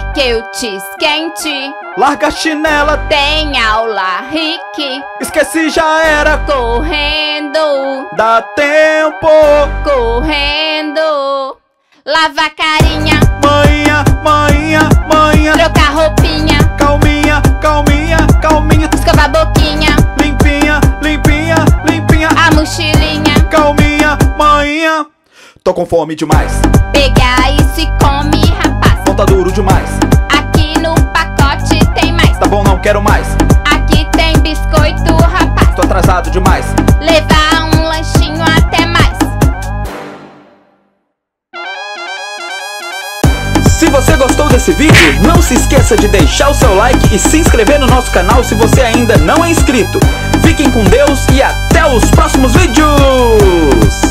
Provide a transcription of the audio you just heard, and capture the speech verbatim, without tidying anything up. quer que eu te esquente? Larga a chinela, tem aula, Rick. Esqueci, já era. Correndo, dá tempo. Correndo, lava a carinha. Manhinha, manhinha, manhinha. Troca roupinha. Calminha, calminha, calminha. Escova a boquinha. Limpinha, limpinha, limpinha. A mochilinha. Calminha, manhinha. Tô com fome demais. Pega isso e come, rapaz. Não tá duro demais. Aqui no pacote tem mais. Tá bom, não quero mais. Aqui tem biscoito, rapaz. Tô atrasado demais. Levar um lanchinho até mais. Se você gostou desse vídeo, não se esqueça de deixar o seu like e se inscrever no nosso canal se você ainda não é inscrito. Fiquem com Deus e até os próximos vídeos!